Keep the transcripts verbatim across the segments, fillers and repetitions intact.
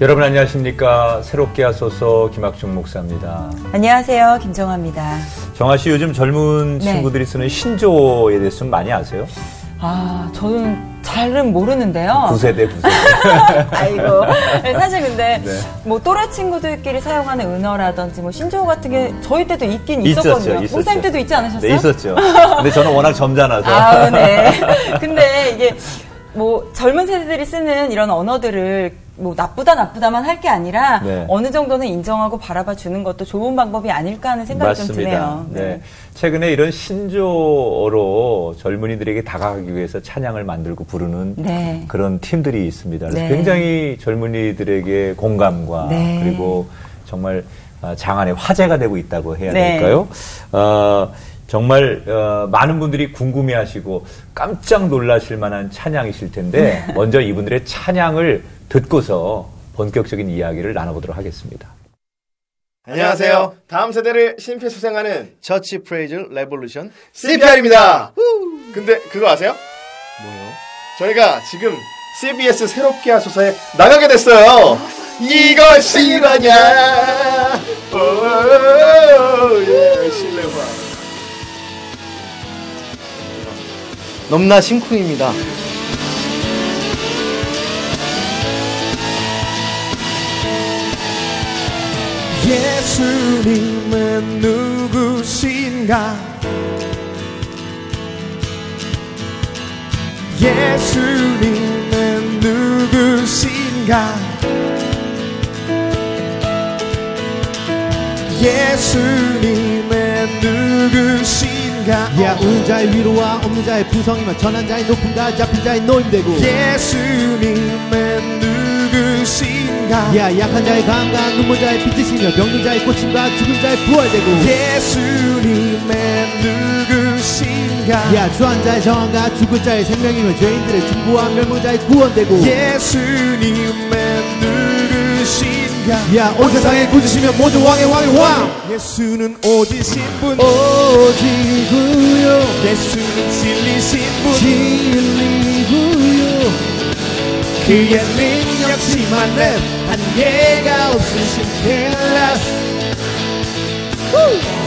여러분 안녕하십니까. 새롭게 하소서 김학중 목사입니다. 안녕하세요. 김정아입니다. 정아 씨, 요즘 젊은 네. 친구들이 쓰는 신조어에 대해서 좀 많이 아세요? 아, 저는 잘은 모르는데요. 구세대, 구세대. 아이고. 사실 근데 네. 뭐 또래 친구들끼리 사용하는 은어라든지 뭐 신조어 같은 게 저희 때도 있긴 있었죠, 있었거든요. 있었죠. 목사님 때도 있지 않으셨어요? 네, 있었죠. 근데 저는 워낙 점잖아서. 아, 네. 근데 이게 뭐 젊은 세대들이 쓰는 이런 언어들을 뭐 나쁘다 나쁘다만 할 게 아니라 네. 어느 정도는 인정하고 바라봐 주는 것도 좋은 방법이 아닐까 하는 생각이 맞습니다. 좀 드네요. 네. 네. 최근에 이런 신조어로 젊은이들에게 다가가기 위해서 찬양을 만들고 부르는 네. 그런 팀들이 있습니다. 그래서 네. 굉장히 젊은이들에게 공감과 네. 그리고 정말 장안의 화제가 되고 있다고 해야 네. 될까요? 어, 정말 어, 많은 분들이 궁금해하시고 깜짝 놀라실 만한 찬양이실 텐데 먼저 이분들의 찬양을 듣고서 본격적인 이야기를 나눠보도록 하겠습니다. 안녕하세요. 다음 세대를 심폐소생하는 처치 프레이즈 레볼루션 씨피알입니다. 우! 근데 그거 아세요? 뭐요? 저희가 지금 씨비에스 새롭게 하소서에 나가게 됐어요. 이거실화냐. 예, 실내화. 넘나 심쿵입니다. 예수님은 누구신가? 예수님은 누구신가? 예수님은 누구신가? 야, 우는 자의 위로와 없는 자의 부성이면 전한 자의 높은 자 잡힌 자의 노임되고 예수님은 누구신가? 야, 약한 자의 강함과 눈물 자의 빛이시며 병든 자의 고침과 죽은 자의 부활되고 예수님은 누구신가? 야, 주한 자의 정함과 죽을 자의 생명이며 죄인들의 중보와 멸망 자의 구원되고 예수님은 누구신가? 야, 온 세상에 굳으시며 모두 왕의 왕의 왕. 예수는 오지신 분 오지구요. 예수는 진리신 분 진리구요. 그의 능력치만은 한계가 없으신 헬라스.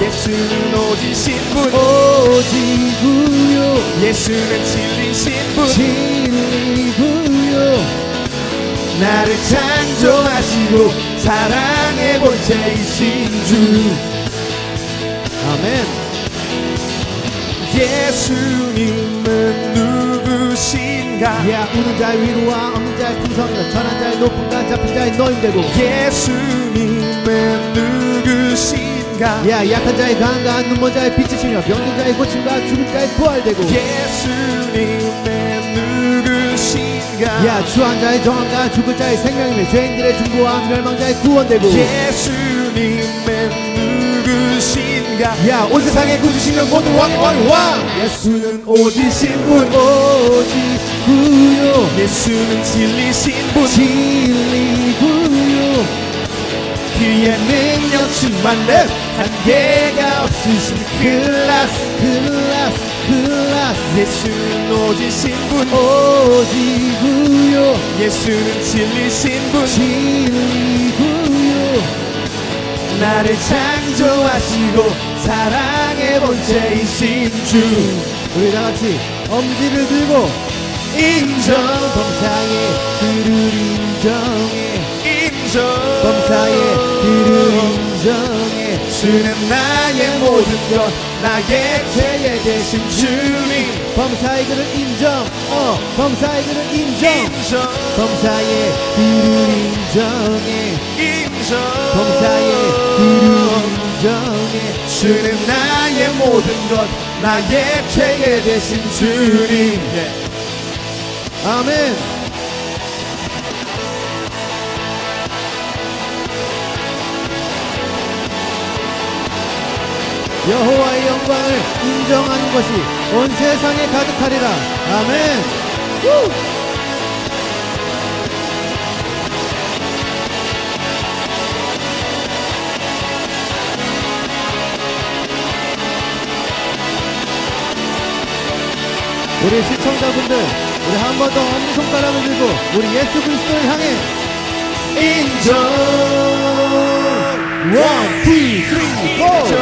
예수는 오지신 분 오지구요. 예수는 진리신 분 진리구요. 나를 창조하시고 사랑의 본체이신 주. 아멘. 예수님은 누구신가? 야, 우는 자의 위로와 없는 자의 풍성이며 전한 자의 높은 자 잡힌 자의 노임되고 예수님은 누구신가? 야, 약한 자의 강함과 눈먼 자의 빛이시며 병든 자의 고침과 죽은 자의 부활되고 예수님은 누구신가? 야, 주한 자의 정함과 죽을 자의 생명이며 죄인들의 중보와 멸망자의 구원되고 예수님은 누구신가? 야, 온 세상에 구주시며 모두 왕의 왕의 왕. 예수는 오지신 분 오지구요. 예수는 진리신 분 진리구요. 그의 능력치만은 한계가 없으신 클라스 클라스 클라스. 예수는 오지신 분 오지구요. 예수는 진리신 분 진리구요. 나를 창조하시고 사랑의 본체이신 주. 우리 다같이 엄지를 들고 인정. 범사에 그를 인정해. 인정. 범사에 그를 인정해. 주는 나의 모든 것 나의 죄에 대신 주님. 범사의 그를 인정. 어, 범사의 그를 인정. 인정. 범사의 그를 인정해. 인정. 범사의 그를 인정해. 주는 나의 모든 것 나의 죄에 대신 주님. 예. 아멘. 여호와의 영광을 인정하는 것이 온 세상에 가득하리라. 아멘. 후! 우리 시청자분들, 우리 한 번 더 한 손가락을 들고 우리 예수 그리스도를 향해 인정! 인정. 원, 투, 쓰리, 포.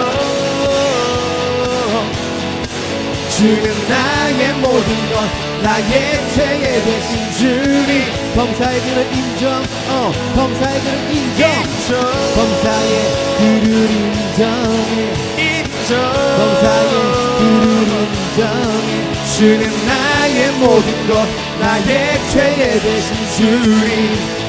주는 나의 모든 것, 나의 죄에 대신 주님 범사의 그는 인정. 어, 범사의 그는 인정. 인정. 범사의 그를 인정해. 인정. 범사의 그를 인정해. 주는 나의 모든 것, 나의 죄에 대신 주님.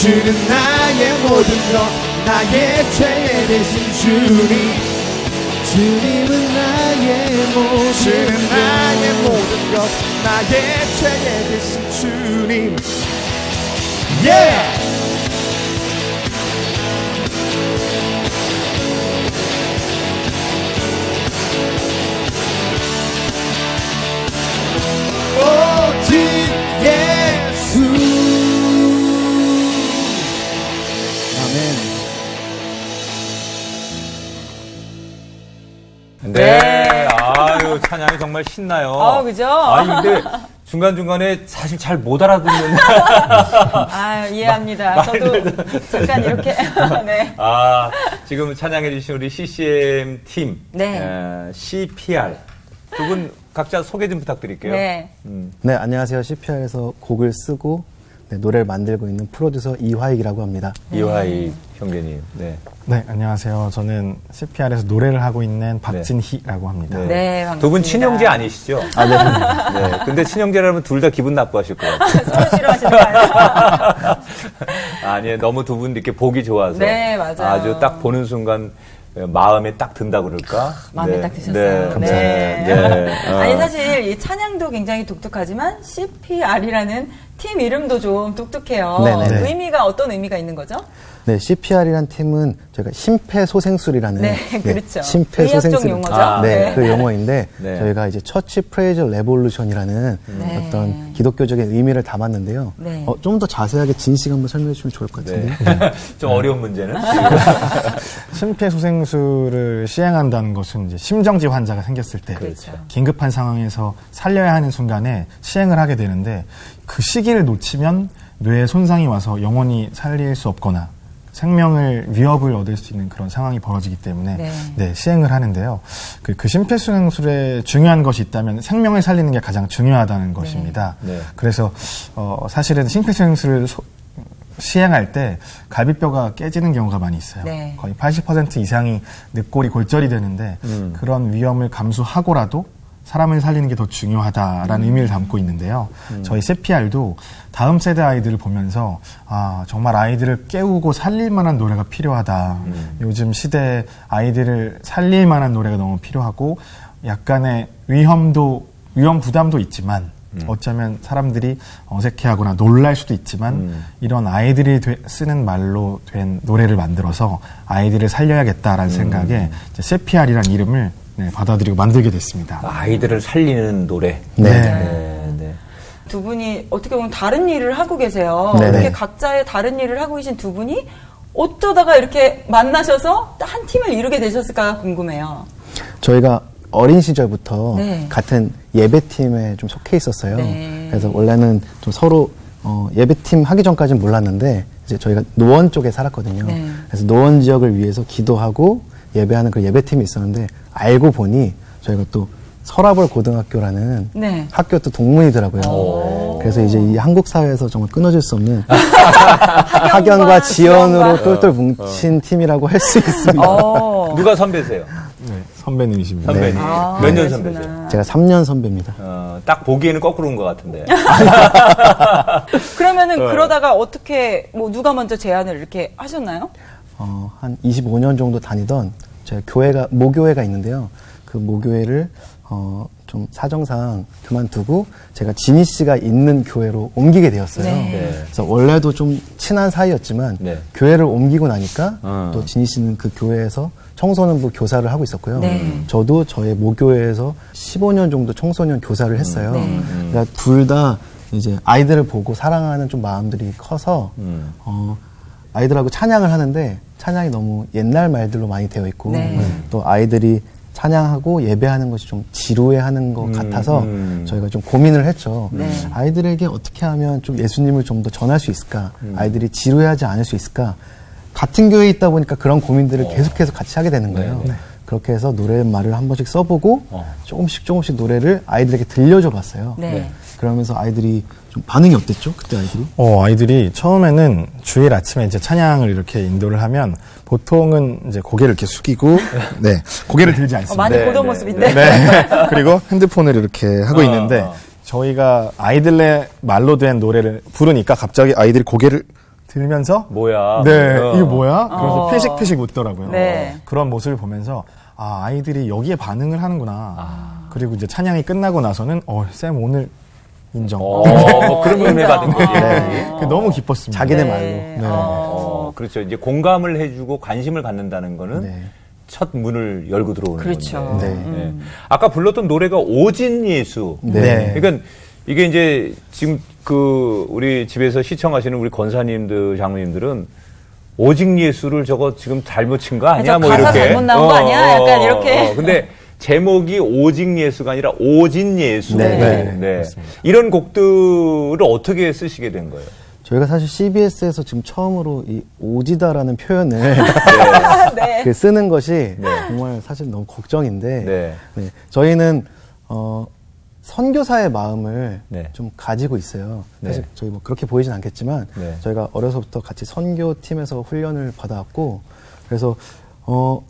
주는 나의 모든 것, 나의 죄에 대신 주님. 주님은 나의 모든 주님 나의 모든 것 나의 죄에 대신 주님. Yeah! 오진예수. 아멘. 네. 네. 아유, 찬양이 정말 신나요. 아, 그죠? 아니, 근데 중간중간에 사실 잘 못 알아듣는. 아, 이해합니다. 마, 저도 잠깐 이렇게. 네. 아, 지금 찬양해주신 우리 씨씨엠 팀. 네. 어, 씨피알. 두 분 각자 소개 좀 부탁드릴게요. 네. 음. 네, 안녕하세요. 씨피알에서 곡을 쓰고 네, 노래를 만들고 있는 프로듀서 이화익이라고 합니다. 이화익 음. 형제님. 네. 네, 안녕하세요. 저는 씨피알에서 노래를 하고 있는 박진희라고 합니다. 네, 네 반갑습니다. 두 분 친형제 아니시죠? 아, 네. 네. 근데 친형제라면 둘 다 기분 나빠하실 것 같아요. 서로 싫어하시는 거 아니에요? 아니에요. 너무 두 분 이렇게 보기 좋아서. 네, 맞아요. 아주 딱 보는 순간. 마음에 딱 든다 그럴까? 마음에 네. 딱 드셨어요. 네. 네. 네. 네. 아니 사실 이 찬양도 굉장히 독특하지만 씨피알이라는 팀 이름도 좀 독특해요. 네네. 의미가 어떤 의미가 있는 거죠? 네, 씨피알이란 팀은 저희가 심폐소생술이라는 네, 그렇죠. 네, 심폐소생술 용어죠. 아, 네, 네, 그 용어인데 네. 저희가 이제 처치 프레이저 레볼루션이라는 네. 어떤 기독교적인 의미를 담았는데요. 네. 어, 좀 더 자세하게 진식 한번 설명해 주시면 좋을 것 같은데. 네. 좀 어려운 문제는 심폐소생술을 시행한다는 것은 이제 심정지 환자가 생겼을 때 그렇죠. 긴급한 상황에서 살려야 하는 순간에 시행을 하게 되는데 그 시기를 놓치면 뇌에 손상이 와서 영원히 살릴 수 없거나 생명을 위협을 얻을 수 있는 그런 상황이 벌어지기 때문에 네, 네 시행을 하는데요. 그, 그 심폐소생술에 중요한 것이 있다면 생명을 살리는 게 가장 중요하다는 네. 것입니다. 네. 그래서 어, 사실은 심폐소생술을 소, 시행할 때 갈비뼈가 깨지는 경우가 많이 있어요. 네. 거의 팔십 퍼센트 이상이 늑골이 골절이 되는데 음. 그런 위험을 감수하고라도 사람을 살리는 게 더 중요하다라는 음. 의미를 담고 있는데요. 음. 저희 씨피알도 다음 세대 아이들을 보면서 아 정말 아이들을 깨우고 살릴 만한 노래가 필요하다. 음. 요즘 시대에 아이들을 살릴 만한 노래가 너무 필요하고 약간의 위험도 위험 부담도 있지만 음. 어쩌면 사람들이 어색해하거나 놀랄 수도 있지만 음. 이런 아이들이 되, 쓰는 말로 된 노래를 만들어서 아이들을 살려야겠다라는 음. 생각에 씨피알이라는 이름을 네, 받아들이고 만들게 됐습니다. 아이들을 살리는 노래. 네. 네. 네, 네. 두 분이 어떻게 보면 다른 일을 하고 계세요. 네네. 이렇게 각자의 다른 일을 하고 계신 두 분이 어쩌다가 이렇게 만나셔서 한 팀을 이루게 되셨을까 궁금해요. 저희가 어린 시절부터 네. 같은 예배팀에 좀 속해 있었어요. 네. 그래서 원래는 좀 서로 어, 예배팀 하기 전까지는 몰랐는데 이제 저희가 노원 쪽에 살았거든요. 네. 그래서 노원 지역을 위해서 기도하고 예배하는 그 예배팀이 있었는데 알고 보니 저희가 또 서라벌 고등학교라는 네. 학교 또 동문이더라고요. 그래서 이제 이 한국 사회에서 정말 끊어질 수 없는 학연과, 학연과 지연으로 지연과. 똘똘 뭉친 어. 팀이라고 할 수 있습니다. 누가 선배세요? 네, 선배님이십니다. 선배님. 네. 아, 몇 년 선배세요? 제가 삼 년 선배입니다. 어, 딱 보기에는 거꾸로인 것 같은데. 그러면은 어. 그러다가 어떻게 뭐 누가 먼저 제안을 이렇게 하셨나요? 어, 한 이십오 년 정도 다니던 제가 교회가, 모교회가 있는데요. 그 모교회를, 어, 좀 사정상 그만두고 제가 진희 씨가 있는 교회로 옮기게 되었어요. 네. 그래서 원래도 좀 친한 사이였지만 네. 교회를 옮기고 나니까 어. 또 진희 씨는 그 교회에서 청소년부 교사를 하고 있었고요. 네. 저도 저의 모교회에서 십오 년 정도 청소년 교사를 했어요. 네. 그러니까 둘 다 이제 아이들을 보고 사랑하는 좀 마음들이 커서, 음. 어, 아이들하고 찬양을 하는데 찬양이 너무 옛날 말들로 많이 되어 있고 네. 또 아이들이 찬양하고 예배하는 것이 좀 지루해하는 것 음, 같아서 음. 저희가 좀 고민을 했죠. 네. 아이들에게 어떻게 하면 좀 예수님을 좀 더 전할 수 있을까? 음. 아이들이 지루해하지 않을 수 있을까? 같은 교회에 있다 보니까 그런 고민들을 어. 계속해서 같이 하게 되는 거예요. 네. 그렇게 해서 노랫말을 한 번씩 써보고 어. 조금씩 조금씩 노래를 아이들에게 들려줘 봤어요. 네. 그러면서 아이들이 좀 반응이 어땠죠? 그때 아이들이? 어, 아이들이 처음에는 주일 아침에 이제 찬양을 이렇게 인도를 하면 보통은 이제 고개를 이렇게 숙이고, 네. 고개를 들지 않습니다. 어, 많이 보던 네, 모습인데. 네. 네. 그리고 핸드폰을 이렇게 하고 어, 있는데, 어. 저희가 아이들의 말로 된 노래를 부르니까 갑자기 아이들이 고개를 들면서, 뭐야. 네. 어. 이게 뭐야? 그래서 피식피식 어. 웃더라고요. 네. 그런 모습을 보면서, 아, 아이들이 여기에 반응을 하는구나. 아. 그리고 이제 찬양이 끝나고 나서는, 어, 쌤 오늘, 인정. 어, 뭐 그런 의미 받은 거지. 네. 어. 너무 기뻤습니다. 자기네 네. 말로. 네. 어, 그렇죠. 이제 공감을 해주고 관심을 갖는다는 거는 네. 첫 문을 열고 들어오는 그렇죠. 건데. 네. 음. 네. 아까 불렀던 노래가 오진예수. 네. 네. 그러니까 이게 이제 지금 그 우리 집에서 시청하시는 우리 권사님들, 장로님들은 오직 예수를 저거 지금 잘못 친 거 아니야? 뭐 이렇게. 가사 잘못 나온 어, 거 아니야? 약간 이렇게. 어, 근데 제목이 오직 예수가 아니라 오진예수. 네. 네. 네. 이런 곡들을 어떻게 쓰시게 된 거예요? 저희가 사실 씨비에스에서 지금 처음으로 이 오지다라는 표현을 네. 네. 쓰는 것이 네. 정말 사실 너무 걱정인데 네. 네. 저희는 어, 선교사의 마음을 네. 좀 가지고 있어요. 사실 네. 저희 뭐 그렇게 보이진 않겠지만 네. 저희가 어려서부터 같이 선교팀에서 훈련을 받아왔고 그래서 어.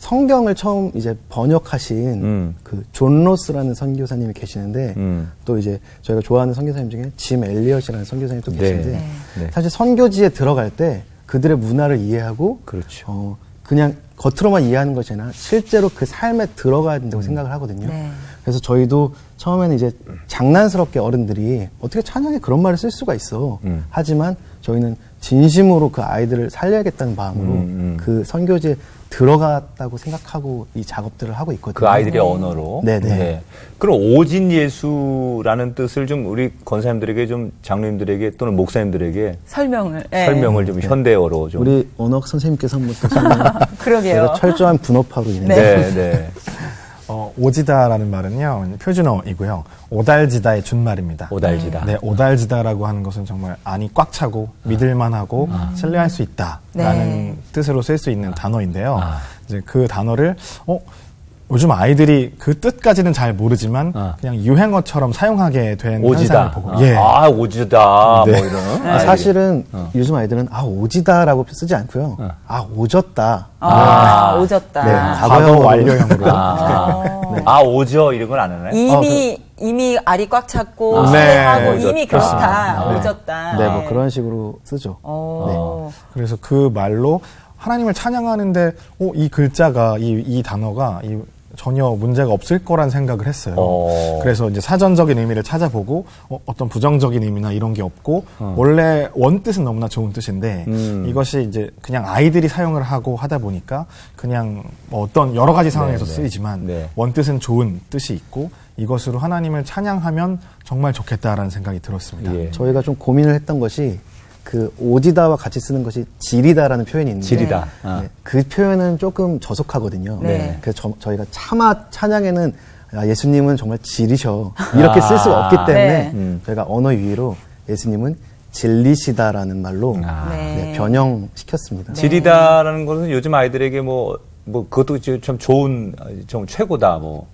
성경을 처음 이제 번역하신 음. 그 존 로스라는 선교사님이 계시는데 음. 또 이제 저희가 좋아하는 선교사님 중에 짐 엘리엇이라는 선교사님이 또 계시는데 네. 네. 사실 선교지에 들어갈 때 그들의 문화를 이해하고 그렇죠. 어, 그냥 겉으로만 이해하는 것이 아니라 실제로 그 삶에 들어가야 된다고 음. 생각을 하거든요. 네. 그래서 저희도 처음에는 이제 장난스럽게 어른들이 어떻게 찬양에 그런 말을 쓸 수가 있어. 음. 하지만 저희는 진심으로 그 아이들을 살려야겠다는 마음으로 음, 음. 그 선교지에 들어갔다고 생각하고 이 작업들을 하고 있거든요. 그 아이들의 언어로. 네네. 네. 그럼 오진 예수라는 뜻을 좀 우리 권사님들에게 좀 장로님들에게 또는 목사님들에게 설명을 네. 설명을 좀 네. 현대어로 좀 우리 언어학 선생님께서 한번 설명을. 그러게요. 철저한 분업화로 인해서. 네. 네. 어, 오지다라는 말은요 표준어이고요. 오달지다의 준말입니다. 오달지다. 네, 오달지다라고 하는 것은 정말 안이 꽉 차고 믿을만하고 아. 신뢰할 수 있다라는 네. 뜻으로 쓸 수 있는 아. 단어인데요. 아. 이제 그 단어를 어 요즘 아이들이 그 뜻까지는 잘 모르지만 아. 그냥 유행어처럼 사용하게 된 현상을 보고 아, 예. 아 오지다 네. 뭐 이런 네. 사실은 어. 요즘 아이들은 아 오지다라고 쓰지 않고요 어. 아 오졌다 아, 아. 오졌다 네. 과거 완료형으로 아. 네. 네. 아 오죠 이런 건 안 하나요? 이미 어, 그, 이미 알이 꽉 찼고 신뢰하고 아. 네. 이미 그렇다 아. 오졌다 네. 네. 네 뭐 그런 식으로 쓰죠. 네. 그래서 그 말로 하나님을 찬양하는데 오, 이 글자가 이 이 단어가 이 전혀 문제가 없을 거란 생각을 했어요. 어. 그래서 이제 사전적인 의미를 찾아보고 어, 어떤 부정적인 의미나 이런 게 없고 어. 원래 원뜻은 너무나 좋은 뜻인데 음. 이것이 이제 그냥 아이들이 사용을 하고 하다 보니까 그냥 뭐 어떤 여러 가지 상황에서 네, 네. 쓰이지만 네. 원뜻은 좋은 뜻이 있고 이것으로 하나님을 찬양하면 정말 좋겠다라는 생각이 들었습니다. 예. 저희가 좀 고민을 했던 것이 그 오지다와 같이 쓰는 것이 지리다라는 표현이 있는데 지리다. 아. 네, 그 표현은 조금 저속하거든요. 네. 그래서 저, 저희가 차마 찬양에는 야, 예수님은 정말 지리셔 이렇게 아. 쓸 수가 없기 때문에 네. 저희가 언어 위로 예수님은 진리시다라는 말로 아. 네, 변형시켰습니다. 네. 지리다라는 것은 요즘 아이들에게 뭐, 뭐 그것도 참 좋은 좀 최고다 뭐.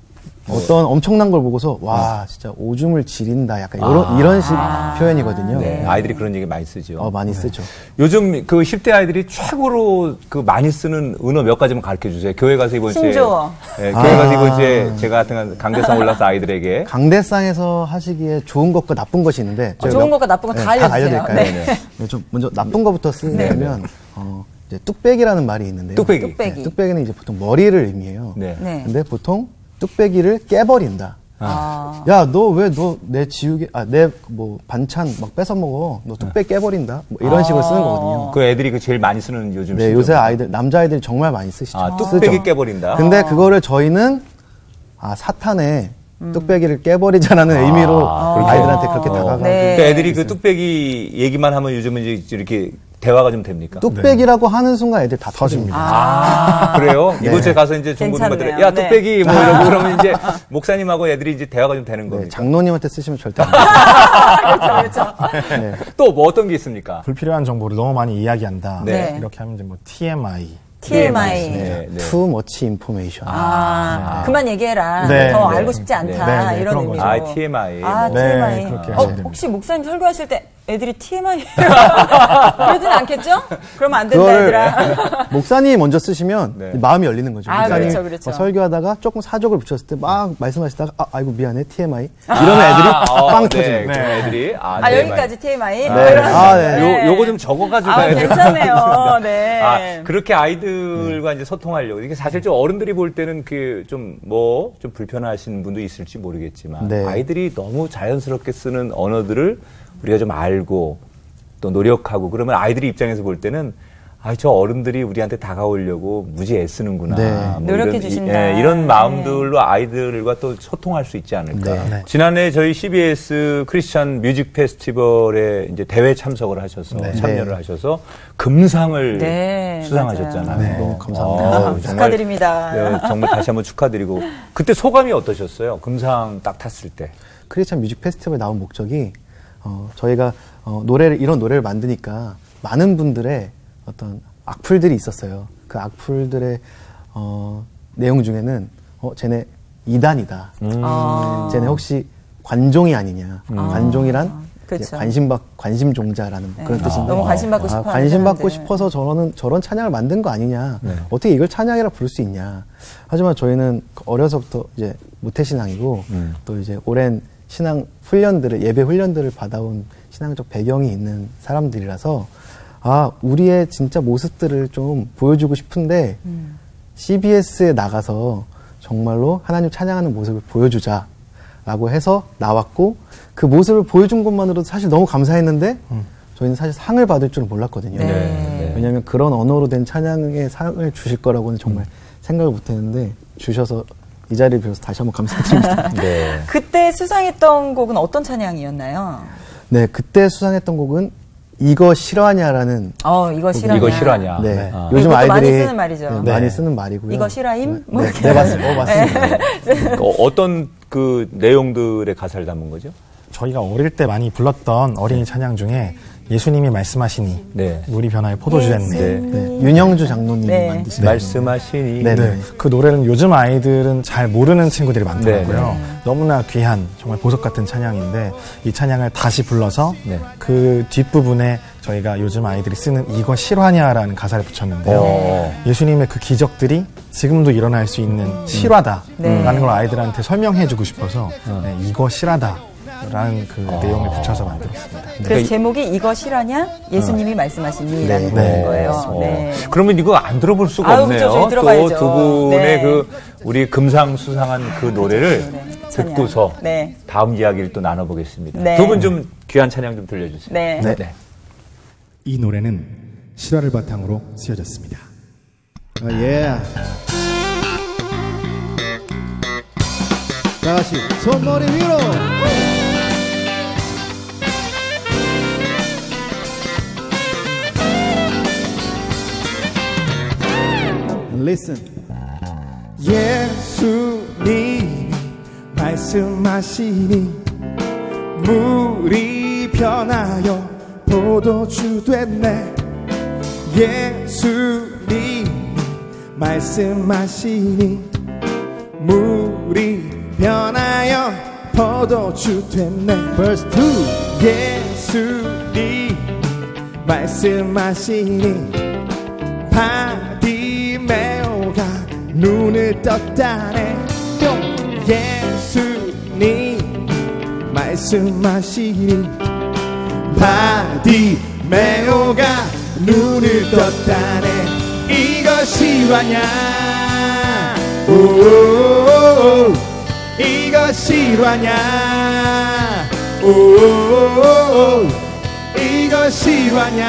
어떤 엄청난 걸 보고서 와 진짜 오줌을 지린다 약간 아~ 요런, 이런 식 아~ 표현이거든요. 네, 아이들이 그런 얘기 많이 쓰죠. 어, 많이 네. 쓰죠. 요즘 그 십 대 아이들이 최고로 그 많이 쓰는 은어 몇 가지만 가르쳐 주세요. 교회 가서 이번 주에 신조어. 네, 교회 아~ 가서 이번 주에 제가 같은 강대상 올라서 아이들에게 강대상에서 하시기에 좋은 것과 나쁜 것이 있는데 어, 좋은 것과 나쁜 거 다 네, 알려드릴까요? 네. 네. 네. 좀 먼저 나쁜 것부터 쓰면 네. 어, 이제 뚝배기라는 말이 있는데요. 뚝배기. 뚝배기. 네, 뚝배기는 이제 보통 머리를 의미해요. 네. 네. 근데 보통 뚝배기를 깨버린다. 아. 야, 너 왜 너 내 지우개, 아, 내 뭐 반찬 막 뺏어 먹어. 너 뚝배기 깨버린다. 뭐 이런 아. 식으로 쓰는 거거든요. 그 애들이 그 제일 많이 쓰는 요즘. 네, 요새 아이들, 남자아이들이 정말 많이 쓰시죠. 아, 뚝배기 쓰죠. 깨버린다. 근데 그거를 저희는, 아, 사탄의 음. 뚝배기를 깨버리자라는 아. 의미로 아. 아이들한테 그렇게 아. 다가가고. 네. 그러니까 애들이 그 뚝배기 얘기만 하면 요즘은 이제 이렇게 대화가 좀 됩니까? 뚝배기라고 네. 하는 순간 애들 다 터집니다. 아, 아~ 그래요? 네. 이곳에 가서 이제 중고등부들이 야, 뚝배기 네. 뭐 이러고 그러면 이제 목사님하고 애들이 이제 대화가 좀 되는 거예요. 네, 장로님한테 쓰시면 절대 안 돼요. 그렇죠, 그렇죠. 네. 또 뭐 어떤 게 있습니까? 불필요한 정보를 너무 많이 이야기한다. 네. 네. 이렇게 하면 이제 뭐 티엠아이. 티엠아이. 네, 네. Too much information. 아, 네. 그만 얘기해라. 네, 더 네. 알고 싶지 않다. 네, 네, 이런 의미로. 아, 티엠아이. 아, 뭐. 티엠아이. 네, 그렇게 어, 혹시 목사님 설교하실 때 애들이 티엠아이 그러진 않겠죠? 그러면 안 된다, 애들아. 목사님이 먼저 쓰시면 네. 마음이 열리는 거죠. 아, 목사님 그렇죠, 그렇죠. 뭐 설교하다가 조금 사족을 붙였을 때 막 말씀하시다가 아, 아이고 미안해, 티엠아이. 이러면 애들이 아, 빵 어, 터지는 네, 네. 애들이 아, 아 여기까지 티엠아이. 아, 네. 아, 네. 요, 요거 좀 적어가지고 아, 가야 돼요. 괜찮네요. 네. 아, 그렇게 아이들과 네. 이제 소통하려고. 이게 사실 좀 어른들이 볼 때는 그 좀 뭐 좀 불편하신 분도 있을지 모르겠지만 네. 아이들이 너무 자연스럽게 쓰는 언어들을 우리가 좀 알고 또 노력하고 그러면 아이들이 입장에서 볼 때는 아, 저 어른들이 우리한테 다가오려고 무지 애쓰는구나. 네. 뭐 노력해 주신다. 예, 이런 마음들로 네. 아이들과 또 소통할 수 있지 않을까. 네. 네. 지난해 저희 씨비에스 크리스찬 뮤직 페스티벌에 이제 대회 참석을 하셔서 네. 참여를 하셔서 금상을 네. 수상하셨잖아요. 네. 너무 감사합니다. 아, 정말, 축하드립니다. 네, 정말 다시 한번 축하드리고 그때 소감이 어떠셨어요? 금상 딱 탔을 때. 크리스찬 뮤직 페스티벌에 나온 목적이 어, 저희가 어, 노래를 이런 노래를 만드니까 많은 분들의 어떤 악플들이 있었어요. 그 악플들의 어, 내용 중에는 어, 쟤네 이단이다. 음. 아. 쟤네 혹시 관종이 아니냐. 음. 관종이란 그렇죠. 관심받 관심종자라는 네. 그런 뜻인데. 아. 너무 관심받고 싶어. 아, 관심받고 싶어서 저런 저런 찬양을 만든 거 아니냐. 네. 어떻게 이걸 찬양이라 부를 수 있냐. 하지만 저희는 어려서부터 이제 모태신앙이고 음. 또 이제 오랜 신앙 훈련들을, 예배 훈련들을 받아온 신앙적 배경이 있는 사람들이라서, 아, 우리의 진짜 모습들을 좀 보여주고 싶은데, 음. 씨비에스에 나가서 정말로 하나님 찬양하는 모습을 보여주자. 라고 해서 나왔고, 그 모습을 보여준 것만으로도 사실 너무 감사했는데, 음. 저희는 사실 상을 받을 줄은 몰랐거든요. 네. 네. 왜냐하면 그런 언어로 된 찬양의 상을 주실 거라고는 정말 음. 생각을 못 했는데, 주셔서 이 자리를 빌어서 다시 한번 감사드립니다. 네. 그때 수상했던 곡은 어떤 찬양이었나요? 네, 그때 수상했던 곡은 이거 실화냐라는. 어, 이거 실화냐. 이거 실화냐. 네. 아. 요즘 아이들이 많이 쓰는 말이죠. 네. 많이 쓰는 말이고요. 이거 실화임? 뭐 네, 네, 맞습니다. 어, 맞습니다. 네. 어, 어떤 그 내용들의 가사를 담은 거죠? 저희가 어릴 때 많이 불렀던 어린이 찬양 중에 예수님이 말씀하시니 네. 우리 변화의 포도주였네. 네. 네. 윤형주 장로님이 네. 만드신 네. 말씀하시니 네. 네. 그 노래는 요즘 아이들은 잘 모르는 친구들이 많더라고요. 네. 너무나 귀한 정말 보석 같은 찬양인데 이 찬양을 다시 불러서 네. 그 뒷부분에 저희가 요즘 아이들이 쓰는 이거 실화냐라는 가사를 붙였는데요. 오. 예수님의 그 기적들이 지금도 일어날 수 있는 음. 실화다라는 네. 걸 아이들한테 설명해주고 싶어서 음. 네. 이거 실화다. 라는 그 아~ 내용을 붙여서 만들었습니다. 그래서 그러니까 제목이 이거 실화냐? 예수님이 어. 말씀하시니 라는 네. 거예요. 네. 그러면 이거 안 들어볼 수가 아유, 없네요. 그렇죠. 들어봐야죠. 또 두 분의 네. 그 우리 금상 수상한 그 노래를 네. 듣고서 네. 다음 이야기를 또 나눠보겠습니다. 네. 두 분 좀 귀한 찬양 좀 들려주세요. 네. 네. 네. 이 노래는 실화를 바탕으로 쓰여졌습니다. 아, 예. 다 같이 손머리 위로! Listen. 예수님이 말씀하시니 물이 변하여 포도주 됐네. 예수님이 말씀하시니 물이 변하여 포도주 됐네. Verse 이. 예수님이 말씀하시니 눈을 떴다네. 예수님 말씀하시니 바디메오가 눈을 떴다네. 이거 실화냐? 오오오오. 이거 실화냐? 오오오오. 이거 실화냐?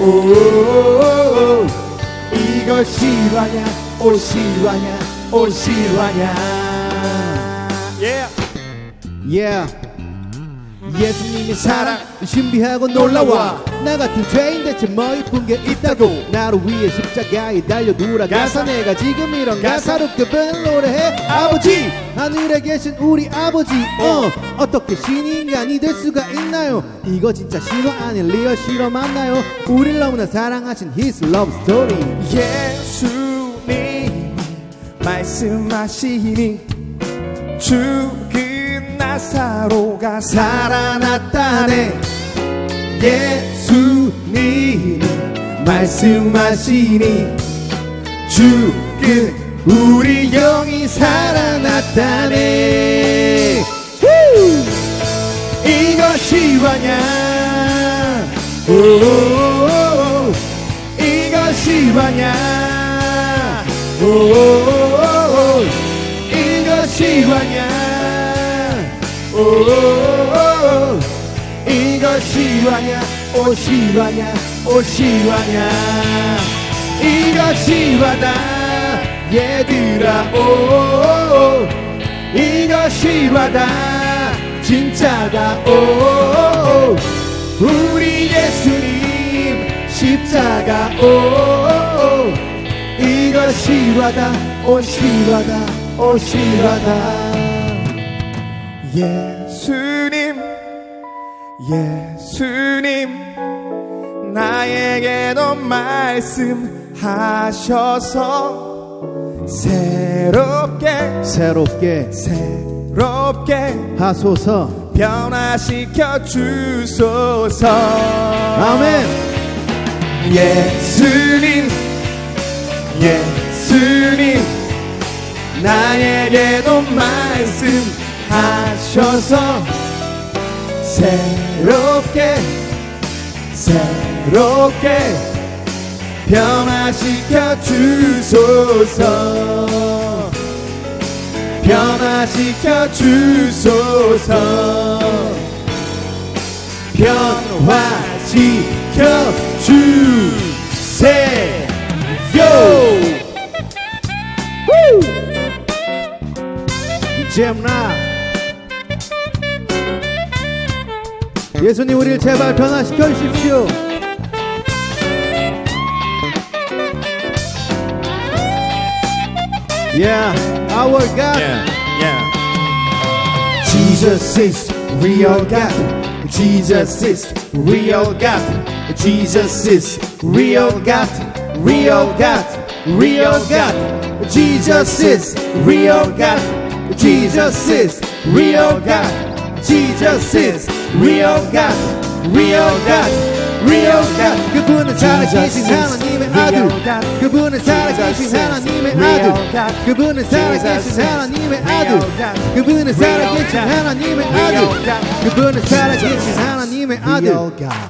오오오오. 이거 실화냐, 오 실화냐, 오 실화냐. Yeah, yeah. 예수님의 사랑 신비하고 놀라워. 나 같은 죄인 대체 뭐 이쁜 게 있다고. 나를 위해 십자가에 달려누라 가사. 내가 지금 이런 가사롭게 노래해. 아버지 하늘에 계신 우리 아버지, 어 어떻게 신이 인간이 될 수가 있나요. 이거 진짜 실화 아닌 리얼 실화 맞나요. 우릴 너무나 사랑하신 His Love Story. 예수님 말씀하시니 죽은 나사로가 살아났다네. 예수님 말씀하시니 죽은 우리 영이 살아났다네. 이것이 화냐. 오오오오. 이것이 화냐. 오오오오. 이것이 화냐. 오오오오. 이것이 화냐. 오 실화냐. 오 실화냐. 이것이 화다 얘들아. 오오오. 이것이 화다 진짜다. 오오오. 우리 예수님 십자가. 오오오. 이것이 화다. 오 실화다. 오 실화다. 예수님 예수님 나에게도 말씀하셔서 새롭게 새롭게 새롭게 하소서. 변화시켜 주소서. 아멘. 예수님 예수님 나에게도 말씀 하셔서 새롭게 새롭게 변화시켜 주소서. 변화시켜 주소서. 변화시켜 주세요. 잼나 예수님 우리를 제발 변화시켜 주십시오. Yeah, our God. Yeah, yeah. Jesus is real God. Jesus is real God. Jesus is real God. Real God. Real God. Jesus is real God. Jesus is real God. Jesus is Real God, Real God, Real God. 그분은 살아계신 하나님의 아들. 그분은 살아계신 하나님의 아들. 그분은 살아계신 하나님의 아들. 그분은 살아계신 하나님의 아들. 그분은 살아계신 하나님의 아들.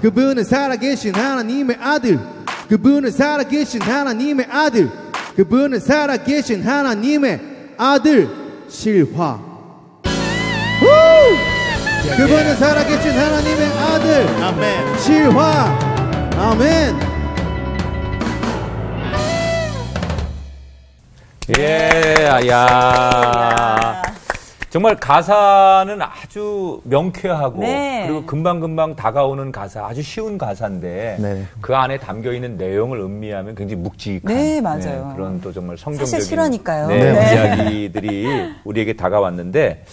그분은 살아계신 하나님의 아들. 그분은 살아계신 하나님의 아들. 그분은 살아계신 하나님의 아들. 실화. 그분은 살아계신 하나님의 아들. 아멘. 실화. 아멘. 예, 야. 정말 가사는 아주 명쾌하고 네. 그리고 금방금방 다가오는 가사, 아주 쉬운 가사인데 네. 그 안에 담겨있는 내용을 음미하면 굉장히 묵직한 네, 맞아요. 네, 그런 또 정말 성경적인 사실 실화니까요. 네, 네. 이야기들이 우리에게 다가왔는데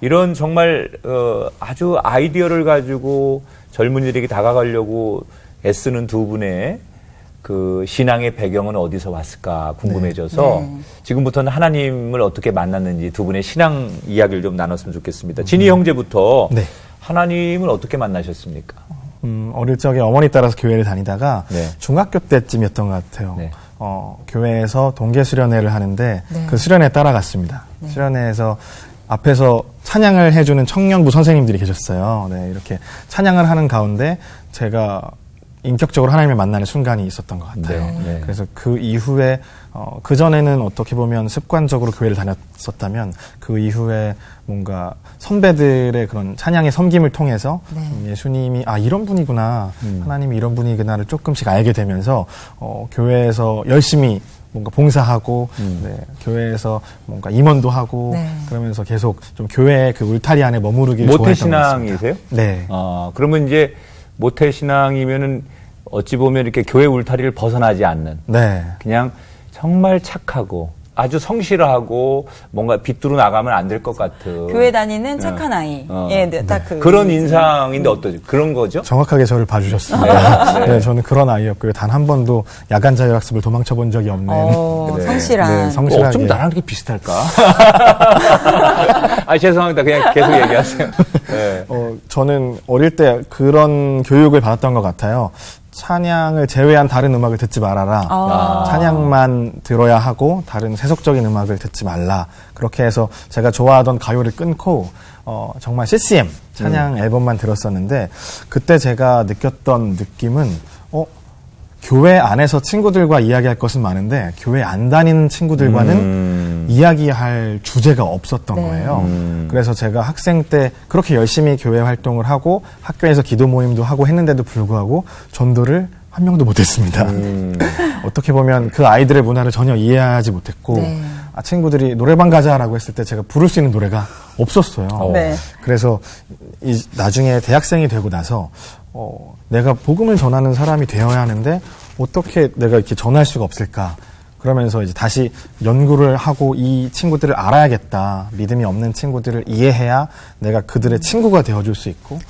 이런 정말 어, 아주 아이디어를 가지고 젊은이들에게 다가가려고 애쓰는 두 분의 그 신앙의 배경은 어디서 왔을까 궁금해져서 네. 네. 지금부터는 하나님을 어떻게 만났는지 두 분의 신앙 이야기를 좀 나눴으면 좋겠습니다. 진희 음. 형제부터 네. 하나님을 어떻게 만나셨습니까? 음, 어릴 적에 어머니 따라서 교회를 다니다가 네. 중학교 때쯤이었던 것 같아요. 네. 어, 교회에서 동계 수련회를 하는데 네. 그 수련회에 따라갔습니다. 네. 수련회에서 앞에서 찬양을 해주는 청년부 선생님들이 계셨어요. 네, 이렇게 찬양을 하는 가운데 제가 인격적으로 하나님을 만나는 순간이 있었던 것 같아요. 네, 네. 그래서 그 이후에 어, 그전에는 어떻게 보면 습관적으로 교회를 다녔었다면 그 이후에 뭔가 선배들의 그런 찬양의 섬김을 통해서 네. 예수님이 아 이런 분이구나, 음. 하나님이 이런 분이구나를 조금씩 알게 되면서 어, 교회에서 열심히 뭔가 봉사하고 음. 네, 교회에서 뭔가 임원도 하고 네. 그러면서 계속 좀 교회의 그 울타리 안에 머무르기를 좋아했던 것 같습니다. 모태신앙이세요? 네. 아, 그러면 이제 모태신앙이면은 어찌 보면 이렇게 교회 울타리를 벗어나지 않는 네. 그냥 정말 착하고 아주 성실하고 뭔가 빗두루 나가면 안 될 것 같은 교회 다니는 착한 아이 어. 예, 네. 딱 그 그런 인상인데 어떠죠? 그런 거죠? 정확하게 저를 봐주셨습니다. 네. 네, 저는 그런 아이였고요. 단 한 번도 야간 자율학습을 도망쳐본 적이 없는 어, 네. 성실한 네, 성실하게. 어쩜 나랑 이렇게 비슷할까? 아 죄송합니다. 그냥 계속 얘기하세요. 네. 어, 저는 어릴 때 그런 교육을 받았던 것 같아요. 찬양을 제외한 다른 음악을 듣지 말아라. 아. 찬양만 들어야 하고 다른 세속적인 음악을 듣지 말라. 그렇게 해서 제가 좋아하던 가요를 끊고 어, 정말 씨씨엠 찬양 음. 앨범만 들었었는데 그때 제가 느꼈던 느낌은 어, 교회 안에서 친구들과 이야기할 것은 많은데 교회 안 다니는 친구들과는 음. 이야기할 주제가 없었던 네. 거예요. 음. 그래서 제가 학생 때 그렇게 열심히 교회 활동을 하고 학교에서 기도 모임도 하고 했는데도 불구하고 전도를 한 명도 못했습니다. 음. 어떻게 보면 그 아이들의 문화를 전혀 이해하지 못했고 네. 아, 친구들이 노래방 가자라고 했을 때 제가 부를 수 있는 노래가 없었어요. 네. 그래서 이, 나중에 대학생이 되고 나서 어, 내가 복음을 전하는 사람이 되어야 하는데 어떻게 내가 이렇게 전할 수가 없을까? 그러면서 이제 다시 연구를 하고 이 친구들을 알아야겠다. 믿음이 없는 친구들을 이해해야 내가 그들의 친구가 되어줄 수 있고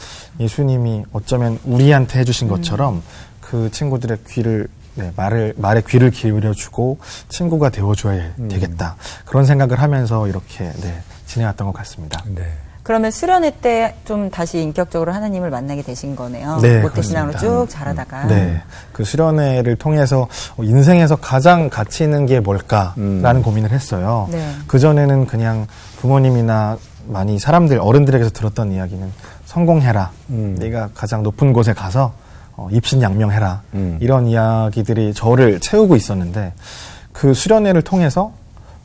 예수님이 어쩌면 우리한테 해주신 것처럼 그 친구들의 귀를 네, 말을, 말에 귀를 기울여주고 친구가 되어줘야 되겠다. 음. 그런 생각을 하면서 이렇게 네, 지내왔던 것 같습니다. 네. 그러면 수련회 때 좀 다시 인격적으로 하나님을 만나게 되신 거네요. 네, 모태신앙으로 쭉 자라다가. 네. 그 수련회를 통해서 인생에서 가장 가치 있는 게 뭘까라는 음. 고민을 했어요. 네. 그전에는 그냥 부모님이나 많이 사람들, 어른들에게서 들었던 이야기는 성공해라. 음. 네가 가장 높은 곳에 가서 어, 입신양명해라. 음. 이런 이야기들이 저를 채우고 있었는데 그 수련회를 통해서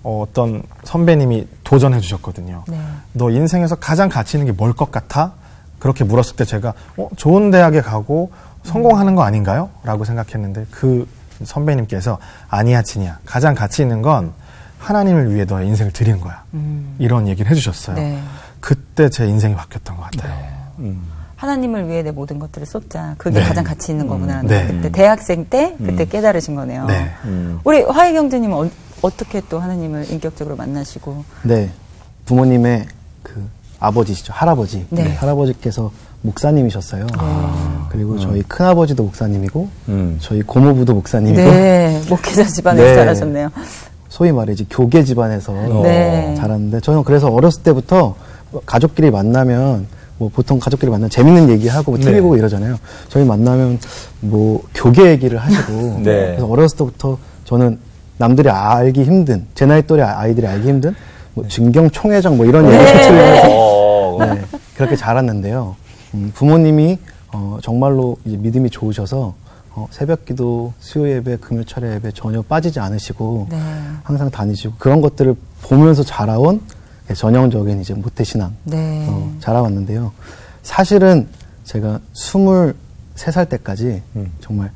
어, 어떤 선배님이 도전해 주셨거든요. 네. 너 인생에서 가장 가치 있는 게 뭘 것 같아? 그렇게 물었을 때 제가 어, 좋은 대학에 가고 성공하는 거 아닌가요? 라고 생각했는데 그 선배님께서 아니야 진이야 가장 가치 있는 건 하나님을 위해 너의 인생을 드리는 거야. 음. 이런 얘기를 해주셨어요. 네. 그때 제 인생이 바뀌었던 것 같아요. 네. 음. 하나님을 위해 내 모든 것들을 쏟자. 그게 네. 가장 가치 있는 거구나. 음. 네. 그때 대학생 때 그때 음. 깨달으신 거네요. 네. 음. 우리 화익 형제님은 어, 어떻게 또 하나님을 인격적으로 만나시고? 네, 부모님의 그 아버지시죠, 할아버지. 네. 네. 할아버지께서 목사님이셨어요. 아. 그리고 음. 저희 큰아버지도 목사님이고, 음. 저희 고모부도 목사님이고. 네, 목회자 집안에서 네. 자라셨네요. 소위 말해 이제 교계 집안에서 네. 자랐는데 저는 그래서 어렸을 때부터 가족끼리 만나면. 뭐 보통 가족끼리 만나면 재밌는 얘기하고 뭐 티비 네. 보고 이러잖아요. 저희 만나면 뭐 교계 얘기를 하시고 네. 그래서 어렸을 때부터 저는 남들이 알기 힘든 제 나이 또래 아이들이 알기 힘든 뭐 진경총회장 뭐 이런 얘기를 해서 네. 네. 그렇게 자랐는데요. 음, 부모님이 어, 정말로 이제 믿음이 좋으셔서 어, 새벽기도, 수요예배, 금요철예배 전혀 빠지지 않으시고 네. 항상 다니시고 그런 것들을 보면서 자라온 전형적인 이제 모태신앙 네. 어, 자라왔는데요. 사실은 제가 스물세 살 때까지 음. 정말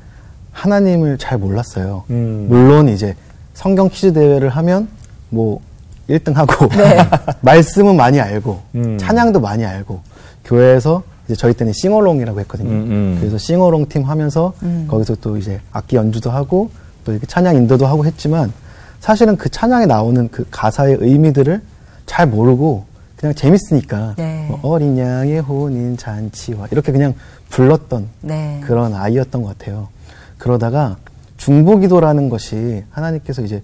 하나님을 잘 몰랐어요. 음. 물론 이제 성경 퀴즈 대회를 하면 뭐 일 등 하고 네. 말씀은 많이 알고 음. 찬양도 많이 알고 교회에서 이제 저희 때는 싱어롱이라고 했거든요. 음, 음. 그래서 싱어롱 팀 하면서 음. 거기서 또 이제 악기 연주도 하고 또 이렇게 찬양 인도도 하고 했지만 사실은 그 찬양에 나오는 그 가사의 의미들을 잘 모르고 그냥 재밌으니까 네. 뭐 어린 양의 혼인 잔치와 이렇게 그냥 불렀던 네. 그런 아이였던 것 같아요. 그러다가 중보기도라는 것이 하나님께서 이제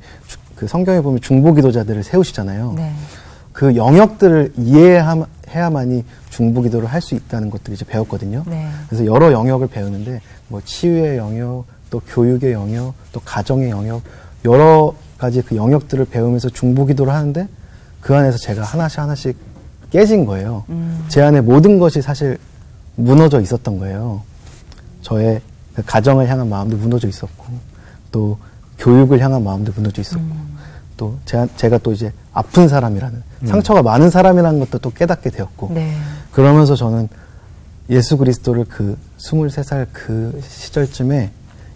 그 성경에 보면 중보기도자들을 세우시잖아요. 네. 그 영역들을 이해해야만이 중보기도를 할 수 있다는 것들을 이제 배웠거든요. 네. 그래서 여러 영역을 배우는데 뭐 치유의 영역, 또 교육의 영역, 또 가정의 영역 여러 가지 그 영역들을 배우면서 중보기도를 하는데 그 안에서 제가 하나씩 하나씩 깨진 거예요. 음. 제 안에 모든 것이 사실 무너져 있었던 거예요. 저의 그 가정을 향한 마음도 무너져 있었고 또 교육을 향한 마음도 무너져 있었고 음. 또 제, 제가 또 이제 아픈 사람이라는 음. 상처가 많은 사람이라는 것도 또 깨닫게 되었고 네. 그러면서 저는 예수 그리스도를 그 스물세 살 그 시절쯤에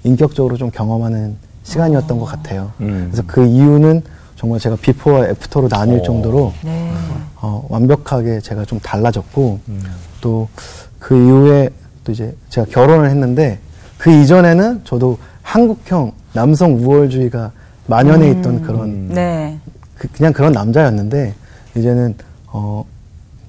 인격적으로 좀 경험하는 시간이었던 것 같아요. 음. 그래서 그 이유는 정말 제가 비포와 애프터로 나뉠 오. 정도로 네. 어, 완벽하게 제가 좀 달라졌고 음. 또 그 이후에 또 이제 제가 결혼을 했는데 그 이전에는 저도 한국형 남성 우월주의가 만연해 음. 있던 그런 네. 그, 그냥 그런 남자였는데 이제는 어,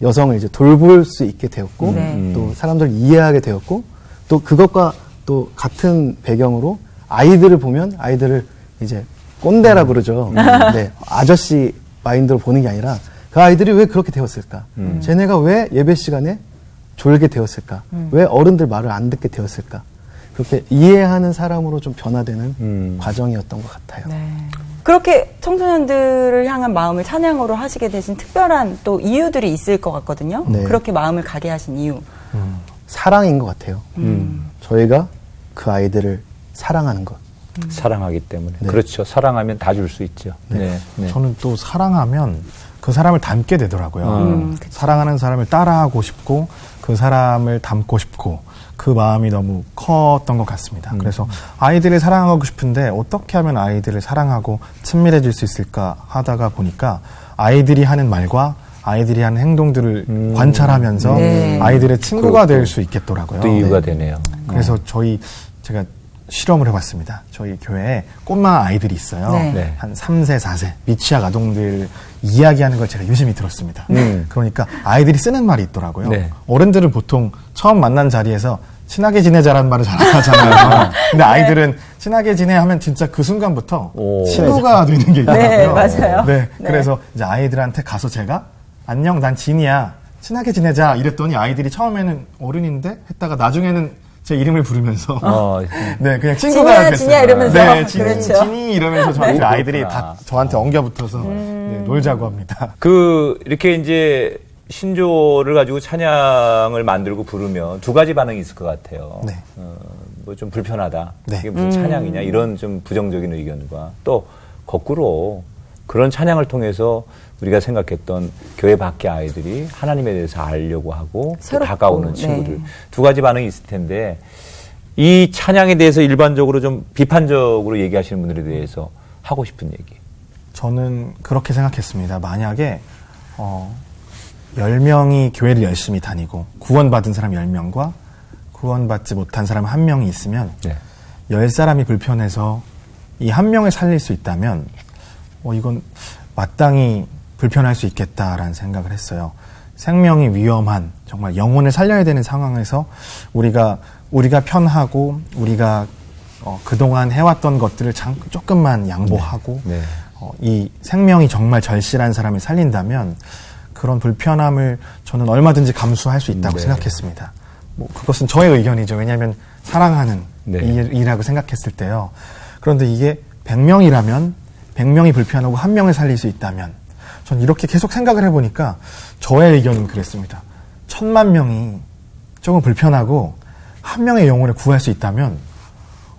여성을 이제 돌볼 수 있게 되었고 네. 또 사람들을 이해하게 되었고 또 그것과 또 같은 배경으로 아이들을 보면 아이들을 이제 꼰대라 그러죠. 네, 아저씨 마인드로 보는 게 아니라 그 아이들이 왜 그렇게 되었을까? 음. 쟤네가 왜 예배 시간에 졸게 되었을까? 음. 왜 어른들 말을 안 듣게 되었을까? 그렇게 이해하는 사람으로 좀 변화되는 음. 과정이었던 것 같아요. 네. 그렇게 청소년들을 향한 마음을 찬양으로 하시게 되신 특별한 또 이유들이 있을 것 같거든요. 네. 그렇게 마음을 가게 하신 이유. 음. 사랑인 것 같아요. 음. 저희가 그 아이들을 사랑하는 것. 음. 사랑하기 때문에. 네. 그렇죠. 사랑하면 다 줄 수 있죠. 네. 네. 네. 저는 또 사랑하면 그 사람을 닮게 되더라고요. 음, 사랑하는 사람을 따라하고 싶고 그 사람을 닮고 싶고 그 마음이 너무 컸던 것 같습니다. 음. 그래서 아이들을 사랑하고 싶은데 어떻게 하면 아이들을 사랑하고 친밀해질 수 있을까 하다가 보니까 아이들이 하는 말과 아이들이 하는 행동들을 음. 관찰하면서 네. 아이들의 친구가 될 수 있겠더라고요. 또 이유가 네. 되네요. 그래서 네. 저희 제가 실험을 해봤습니다. 저희 교회에 꼬마 아이들이 있어요. 네. 한 삼 세, 사 세 미취학 아동들 이야기하는 걸 제가 유심히 들었습니다. 네. 그러니까 아이들이 쓰는 말이 있더라고요. 네. 어른들은 보통 처음 만난 자리에서 친하게 지내자라는 말을 잘 안 하잖아요. 근데 아이들은 친하게 지내 하면 진짜 그 순간부터 오. 친구가 되는 게 있더라고요. 네, 맞아요. 네. 네. 그래서 이제 아이들한테 가서 제가 안녕, 난 진이야. 친하게 지내자. 이랬더니 아이들이 처음에는 어른인데 했다가 나중에는 제 이름을 부르면서 어, 네 그냥 친구가 됐어요. 진이야 이러면서 네, 진, 그렇죠. 진이 이러면서 저한테 네. 아이들이 다 저한테 엉겨붙어서 음. 네, 놀자고 합니다. 그 이렇게 이제 신조를 가지고 찬양을 만들고 부르면 두 가지 반응이 있을 것 같아요. 네. 어, 뭐 좀 불편하다. 네. 이게 무슨 찬양이냐 이런 좀 부정적인 의견과 또 거꾸로 그런 찬양을 통해서 우리가 생각했던 교회 밖의 아이들이 하나님에 대해서 알려고 하고 새롭고, 다가오는 친구들 네. 두 가지 반응이 있을 텐데 이 찬양에 대해서 일반적으로 좀 비판적으로 얘기하시는 분들에 대해서 하고 싶은 얘기. 저는 그렇게 생각했습니다. 만약에 어, 열 명이 교회를 열심히 다니고 구원받은 사람 열 명과 구원받지 못한 사람 한 명이 있으면 네. 열 사람이 불편해서 이 한 명을 살릴 수 있다면 어, 이건 마땅히 불편할 수 있겠다라는 생각을 했어요. 생명이 위험한 정말 영혼을 살려야 되는 상황에서 우리가 우리가 편하고 우리가 어, 그동안 해왔던 것들을 장, 조금만 양보하고 네. 네. 어, 이 생명이 정말 절실한 사람을 살린다면 그런 불편함을 저는 얼마든지 감수할 수 있다고 네. 생각했습니다. 뭐 그것은 저의 의견이죠. 왜냐하면 사랑하는 네. 일, 일이라고 생각했을 때요. 그런데 이게 백 명이라면 백 명이 불편하고 한 명을 살릴 수 있다면 전 이렇게 계속 생각을 해보니까 저의 의견은 그랬습니다. 천만 명이 조금 불편하고 한 명의 영혼을 구할 수 있다면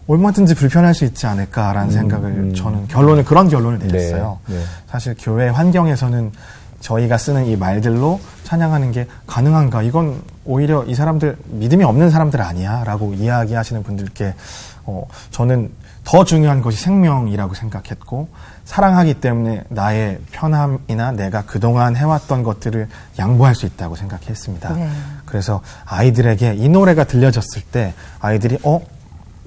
얼마든지 불편할 수 있지 않을까라는 음, 생각을 음. 저는 결론을 그런 결론을 내렸어요. 네, 네. 사실 교회 환경에서는 저희가 쓰는 이 말들로 찬양하는 게 가능한가? 이건 오히려 이 사람들 믿음이 없는 사람들 아니야? 라고 이야기하시는 분들께 어, 저는 더 중요한 것이 생명이라고 생각했고 사랑하기 때문에 나의 편함이나 내가 그동안 해왔던 것들을 양보할 수 있다고 생각했습니다. 네. 그래서 아이들에게 이 노래가 들려졌을 때 아이들이 어?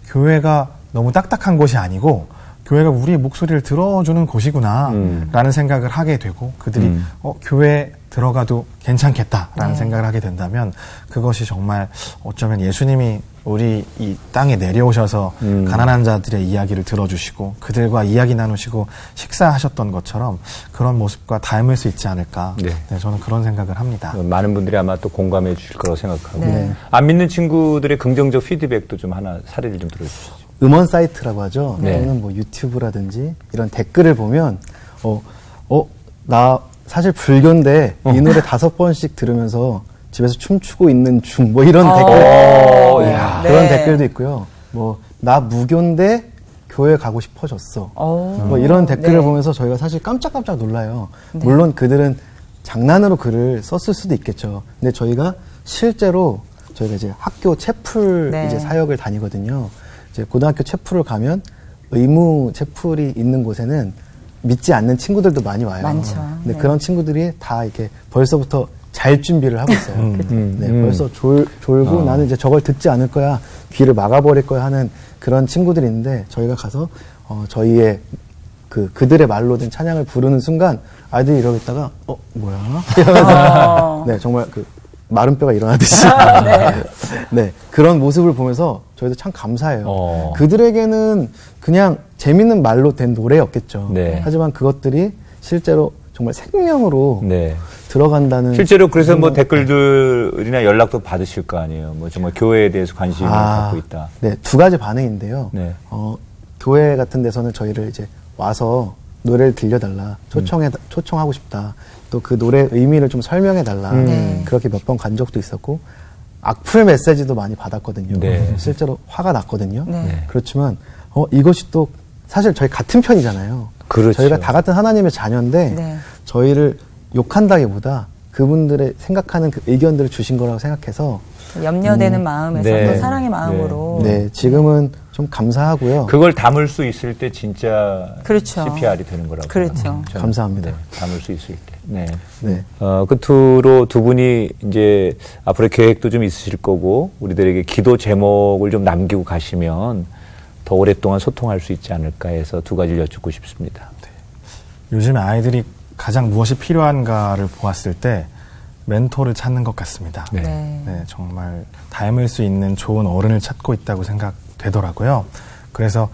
교회가 너무 딱딱한 곳이 아니고 교회가 우리의 목소리를 들어주는 곳이구나 음. 라는 생각을 하게 되고 그들이 음. 어, 교회에 들어가도 괜찮겠다라는 네. 생각을 하게 된다면 그것이 정말 어쩌면 예수님이 우리 이 땅에 내려오셔서 음. 가난한 자들의 이야기를 들어주시고 그들과 이야기 나누시고 식사하셨던 것처럼 그런 모습과 닮을 수 있지 않을까 네. 네, 저는 그런 생각을 합니다. 많은 분들이 아마 또 공감해 주실 거라고 생각하고 네. 안 믿는 친구들의 긍정적 피드백도 좀 하나 사례를 좀 들어주시죠. 음원 사이트라고 하죠. 네. 또는 뭐 유튜브라든지 이런 댓글을 보면 어, 어, 나 사실 불교인데 어. 이 노래 다섯 번씩 들으면서 집에서 춤추고 있는 중 뭐 이런 아~ 댓글 네. 그런 네. 댓글도 있고요. 뭐 나 무교인데 교회 가고 싶어졌어. 뭐 이런 댓글을 네. 보면서 저희가 사실 깜짝깜짝 놀라요. 네. 물론 그들은 장난으로 글을 썼을 수도 있겠죠. 근데 저희가 실제로 저희가 이제 학교 채플 네. 이제 사역을 다니거든요. 이제 고등학교 채플을 가면 의무 채플이 있는 곳에는 믿지 않는 친구들도 많이 와요. 많죠. 근데 네. 그런 친구들이 다 이렇게 벌써부터 잘 준비를 하고 있어요. 음, 네, 음. 벌써 졸, 졸고 어. 나는 이제 저걸 듣지 않을 거야, 귀를 막아버릴 거야 하는 그런 친구들이 있는데, 저희가 가서 어, 저희의 그, 그들의 말로 된 찬양을 부르는 순간 아이들이 이러고 있다가 어? 뭐야? 이러면서 네, 정말 그 마른 뼈가 일어나듯이 네. 네, 그런 모습을 보면서 저희도 참 감사해요. 어. 그들에게는 그냥 재밌는 말로 된 노래였겠죠. 네. 하지만 그것들이 실제로 정말 생명으로 네. 들어간다는. 실제로 그래서 뭐 댓글들이나 연락도 받으실 거 아니에요. 뭐 정말 교회에 대해서 관심을 아, 갖고 있다. 네, 두 가지 반응인데요. 네. 어, 교회 같은 데서는 저희를 이제 와서 노래를 들려달라, 초청해, 음. 초청하고 싶다, 또 그 노래의 의미를 좀 설명해달라, 음. 그렇게 몇 번 간 적도 있었고, 악플 메시지도 많이 받았거든요. 네. 실제로 화가 났거든요. 네. 그렇지만 어, 이것이 또 사실 저희 같은 편이잖아요. 그렇죠. 저희가 다 같은 하나님의 자녀인데 네. 저희를 욕한다기보다 그분들의 생각하는 그 의견들을 주신 거라고 생각해서 염려되는 음, 마음에서 네. 또 사랑의 마음으로 네. 네, 지금은 좀 감사하고요. 그걸 담을 수 있을 때 진짜 그렇죠. 씨피알이 되는 거라고. 그렇죠. 감사합니다. 네, 담을 수 있을 때. 네. 네. 어, 끝으로 두 분이 이제 앞으로 계획도 좀 있으실 거고, 우리들에게 기도 제목을 좀 남기고 가시면 더 오랫동안 소통할 수 있지 않을까 해서 두 가지를 여쭙고 싶습니다. 네. 요즘 아이들이 가장 무엇이 필요한가를 보았을 때 멘토를 찾는 것 같습니다. 네. 네, 정말 닮을 수 있는 좋은 어른을 찾고 있다고 생각되더라고요. 그래서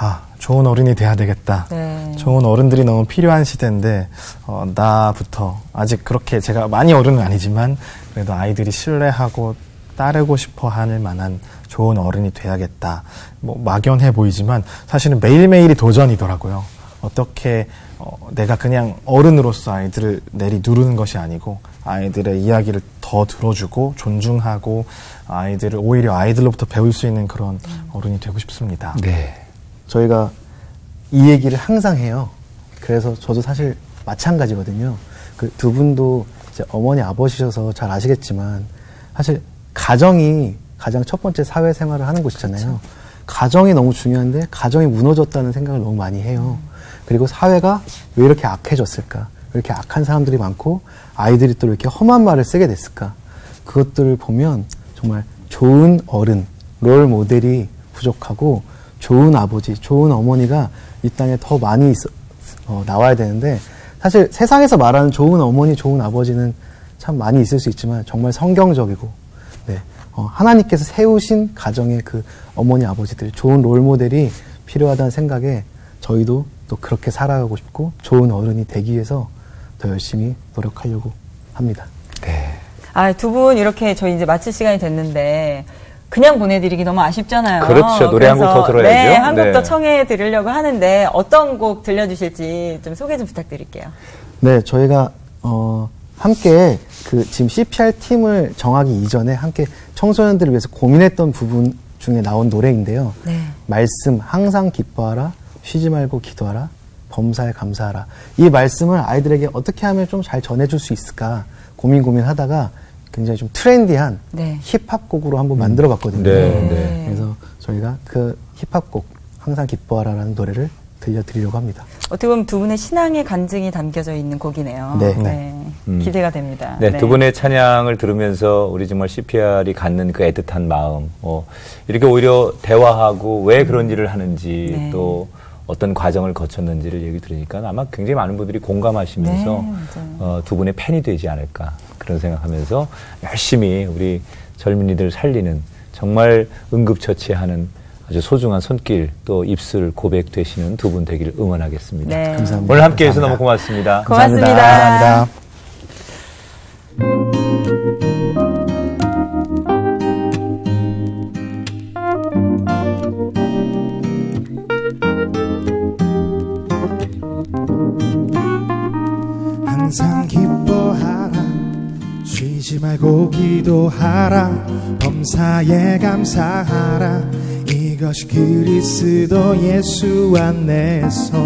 아, 좋은 어른이 돼야 되겠다. 네. 좋은 어른들이 너무 필요한 시대인데 어, 나부터 아직 그렇게 제가 많이 어른은 아니지만 그래도 아이들이 신뢰하고 따르고 싶어 할 만한 좋은 어른이 돼야겠다. 뭐 막연해 보이지만 사실은 매일매일이 도전이더라고요. 어떻게 어, 내가 그냥 어른으로서 아이들을 내리 누르는 것이 아니고 아이들의 이야기를 더 들어주고 존중하고 아이들을 오히려 아이들로부터 배울 수 있는 그런 어른이 되고 싶습니다. 네. 저희가 이 얘기를 항상 해요. 그래서 저도 사실 마찬가지거든요. 그 두 분도 이제 어머니 아버지셔서 잘 아시겠지만 사실 가정이 가장 첫 번째 사회생활을 하는 곳이잖아요. 그렇죠. 가정이 너무 중요한데 가정이 무너졌다는 생각을 너무 많이 해요. 그리고 사회가 왜 이렇게 악해졌을까? 왜 이렇게 악한 사람들이 많고 아이들이 또 왜 이렇게 험한 말을 쓰게 됐을까? 그것들을 보면 정말 좋은 어른, 롤 모델이 부족하고 좋은 아버지, 좋은 어머니가 이 땅에 더 많이 있어, 어, 나와야 되는데, 사실 세상에서 말하는 좋은 어머니, 좋은 아버지는 참 많이 있을 수 있지만 정말 성경적이고 네, 어, 하나님께서 세우신 가정의 그 어머니, 아버지들, 좋은 롤 모델이 필요하다는 생각에 저희도 또 그렇게 살아가고 싶고 좋은 어른이 되기 위해서 더 열심히 노력하려고 합니다. 네. 아, 두 분 이렇게 저희 이제 마칠 시간이 됐는데 그냥 보내드리기 너무 아쉽잖아요. 그렇죠. 노래 한 곡 더 들어야죠. 네, 한 곡 더 네. 청해 드리려고 하는데 어떤 곡 들려주실지 좀 소개 좀 부탁드릴게요. 네, 저희가 어, 함께 그 지금 씨피알 팀을 정하기 이전에 함께 청소년들을 위해서 고민했던 부분 중에 나온 노래인데요. 네. 말씀 항상 기뻐하라. 쉬지 말고 기도하라. 범사에 감사하라. 이 말씀을 아이들에게 어떻게 하면 좀 잘 전해줄 수 있을까 고민 고민하다가 굉장히 좀 트렌디한 네. 힙합곡으로 한번 만들어봤거든요. 네, 네. 그래서 저희가 그 힙합곡 항상 기뻐하라라는 노래를 들려드리려고 합니다. 어떻게 보면 두 분의 신앙의 간증이 담겨져 있는 곡이네요. 네, 네. 네. 음. 기대가 됩니다. 네, 네. 두 분의 찬양을 들으면서 우리 정말 씨피알이 갖는 그 애틋한 마음, 어, 이렇게 오히려 대화하고 왜 그런 일을 하는지 네. 또 어떤 과정을 거쳤는지를 얘기 들으니까 아마 굉장히 많은 분들이 공감하시면서 네, 어, 두 분의 팬이 되지 않을까 그런 생각하면서 열심히 우리 젊은이들 살리는 정말 응급처치하는 아주 소중한 손길 또 입술 고백되시는 두 분 되기를 응원하겠습니다. 네. 감사합니다. 오늘 함께 해서 너무 고맙습니다. 고맙습니다. 감사합니다. 감사합니다. 항상 기뻐하라. 쉬지 말고 기도하라. 범사에 감사하라. 이것이 그리스도 예수 안에서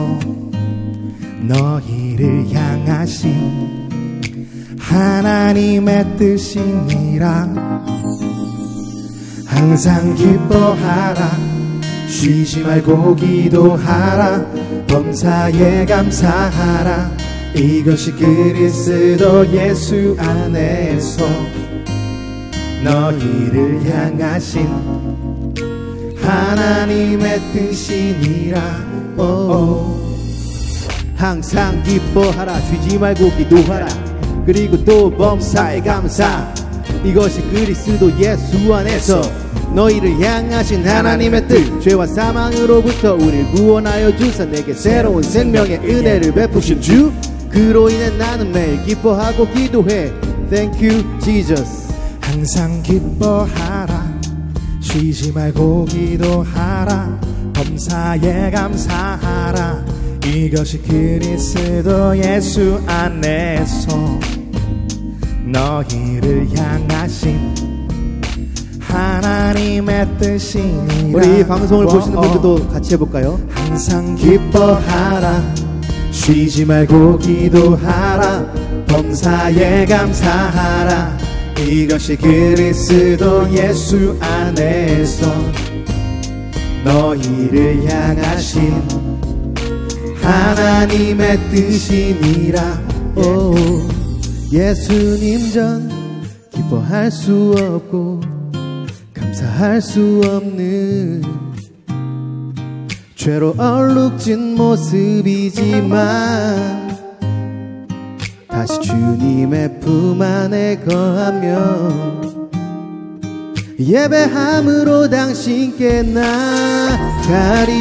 너희를 향하신 하나님의 뜻이니라. 항상 기뻐하라. 쉬지 말고 기도하라. 범사에 감사하라. 이것이 그리스도 예수 안에서 너희를 향하신 하나님의 뜻이니라. 오오. 항상 기뻐하라. 쉬지 말고 기도하라. 그리고 또 범사에 감사. 이것이 그리스도 예수 안에서 너희를 향하신 하나님의 뜻. 죄와 사망으로부터 우리를 구원하여 주사 내게 새로운 생명의 은혜를 베푸신 주. 그로 인해 나는 매일 기뻐하고 기도해. Thank you Jesus. 항상 기뻐하라. 쉬지 말고 기도하라. 범사에 감사하라. 이것이 그리스도 예수 안에서 너희를 향하신 하나님의 뜻이니라. 우리 이 방송을 보시는 분들도 같이 해볼까요? 항상 기뻐하라. 쉬지 말고 기도하라. 범사에 감사하라. 이것이 그리스도 예수 안에서 너희를 향하신 하나님의 뜻이니라. 오, 예수님 전 기뻐할 수 없고 감사할 수 없는 죄로 얼룩진 모습이지만 다시 주님의 품 안에 거하며 예배함으로 당신께 나가리.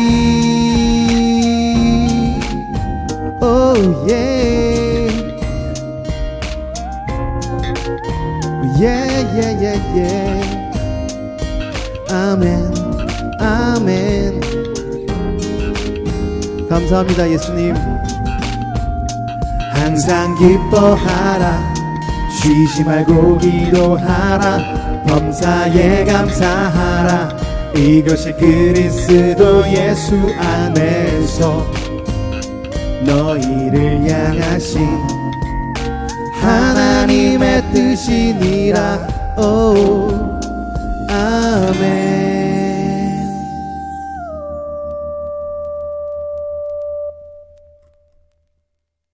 Oh yeah yeah yeah yeah yeah. 아멘, 아멘. 감사합니다, 예수님. 항상 기뻐하라. 쉬지 말고 기도하라. 범사에 감사하라. 이것이 그리스도 예수 안에서 너희를 향하신 하나님의 뜻이니라. 오. 아멘.